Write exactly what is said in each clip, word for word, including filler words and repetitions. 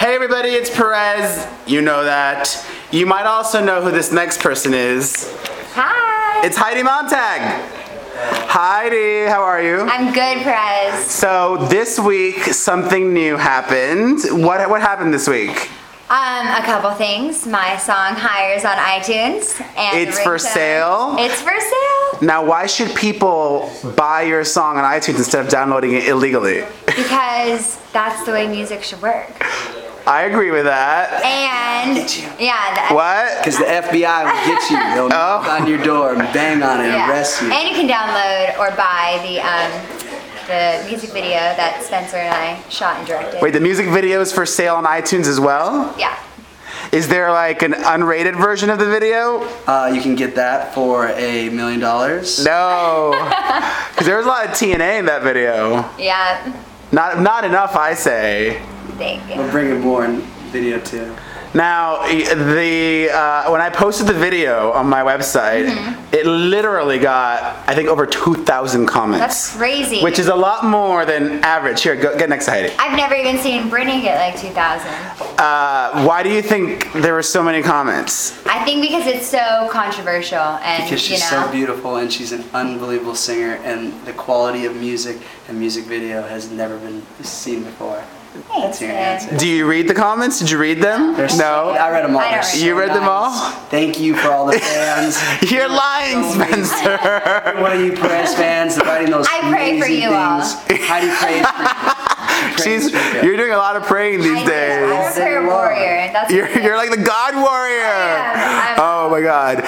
Hey everybody, it's Perez. You know that. You might also know who this next person is. Hi. It's Heidi Montag. Heidi, how are you? I'm good, Perez. So this week, something new happened. What what happened this week? Um, a couple things. My song Hire's on iTunes. And it's for sale. It's for sale. Now, why should people buy your song on iTunes instead of downloading it illegally? Because that's the way music should work. I agree with that. And yeah. The, what? Because the F B I will get you. They'll knock oh. on your door and bang on it yeah. and arrest you. And you can download or buy the um, the music video that Spencer and I shot and directed. Wait, the music video is for sale on iTunes as well? Yeah. Is there like an unrated version of the video? Uh, you can get that for a million dollars. No, because there was a lot of T N A in that video. Yeah. Not not enough, I say. We'll bring a born video too. Now, the uh, when I posted the video on my website, mm-hmm. it literally got, I think, over two thousand comments. That's crazy. Which is a lot more than average. Here, go, get next to Heidi. I've never even seen Britney get like two thousand. Uh, why do you think there were so many comments? I think because it's so controversial. And, because she's you know, so beautiful and she's an unbelievable singer, and the quality of music and music video has never been seen before. That's your answer. Do you read the comments? Did you read them? There's no. So, I read them all. Read you so read nice. them all? Thank you for all the fans. You're You're lying, so Spencer. Every one of you Perez fans inviting those I pray for you things. all. How do you pray for you? She's, you're doing a lot of praying these I days. Do. I'm a prayer warrior. That's you're, you're like the God warrior. I am. I'm oh my God.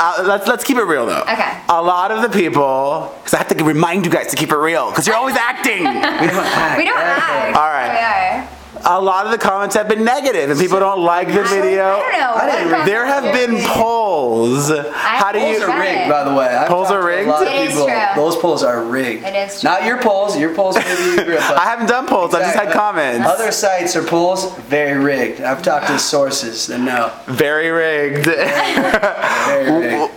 Uh, let's let's keep it real though. Okay. A lot of the people, because I have to remind you guys to keep it real, because you're always acting. We don't act. We don't act. All right. We are. A lot of the comments have been negative, and people don't like the video. I don't, I don't know. There have been polls. How do you? Polls are rigged, by the way. Polls are rigged. It is true. Those polls are rigged. It is true. Not your polls. Your polls maybe real. I haven't done polls. Exactly. I just had comments. Other sites are polls very rigged. I've talked to sources and no. Very rigged. Very rigged.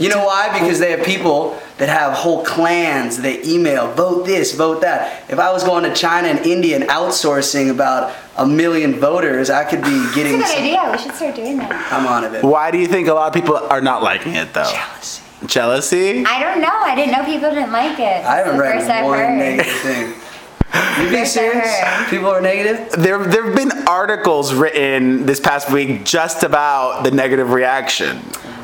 You know why? Because they have people that have whole clans. They email, vote this, vote that. If I was going to China and India and outsourcing about a million voters, I could be getting. That's a good idea. We should start doing that. I'm on it. Why do you think a lot of people are not liking it though? Jealousy. Jealousy? I don't know. I didn't know people didn't like it. I haven't read one heard. negative thing. You being serious? People are negative? There there have been articles written this past week just about the negative reaction.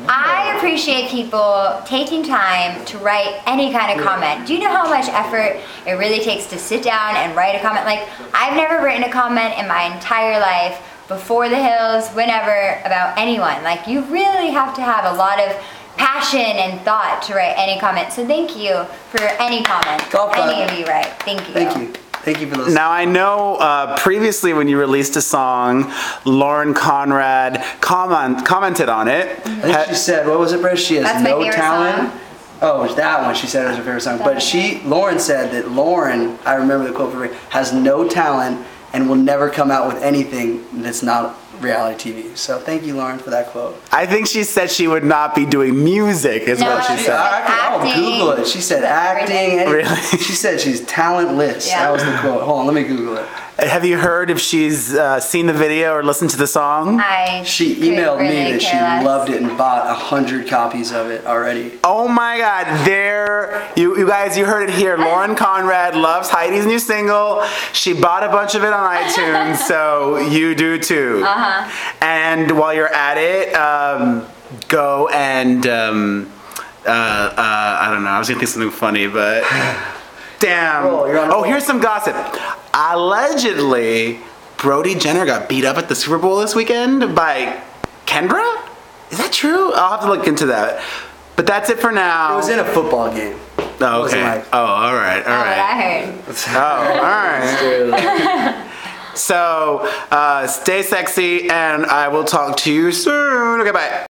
I appreciate people taking time to write any kind of comment. Do you know how much effort it really takes to sit down and write a comment? Like, I've never written a comment in my entire life, before The Hills, whenever, about anyone. Like, you really have to have a lot of passion and thought to write any comment. So thank you for any comment. Go any of you write. Thank you. Thank you. Thank you for listening. Now I know uh, previously when you released a song, Lauren Conrad comment, commented on it. Mm-hmm. I think had, she said, what was it, bro? She has that's no my talent. Song. Oh, that one. She said it was her favorite song. But she, Lauren said that Lauren, I remember the quote for her, has no talent and will never come out with anything that's not reality T V. So thank you, Lauren, for that quote. I think she said she would not be doing music is no, what she, she said. I'll Google it. She said acting. Really? She said she's talentless. Yeah. That was the quote. Hold on, let me Google it. Have you heard if she's uh, seen the video or listened to the song? I she emailed really me that she less. loved it and bought a hundred copies of it already. Oh my God! There, you, you guys, you heard it here. Lauren Conrad loves Heidi's new single. She bought a bunch of it on iTunes, so you do too. Uh huh. And while you're at it, um, go and um, uh, uh, I don't know. I was gonna think something funny, but damn. Roll, you're on oh, roll. Here's some gossip. Allegedly, Brody Jenner got beat up at the Super Bowl this weekend by Kendra? Is that true? I'll have to look into that. But that's it for now. It was in a football game. Oh, okay. Like, oh, all right, all right. That's what I heard. Oh, all right. So, uh, stay sexy, and I will talk to you soon. Okay, bye.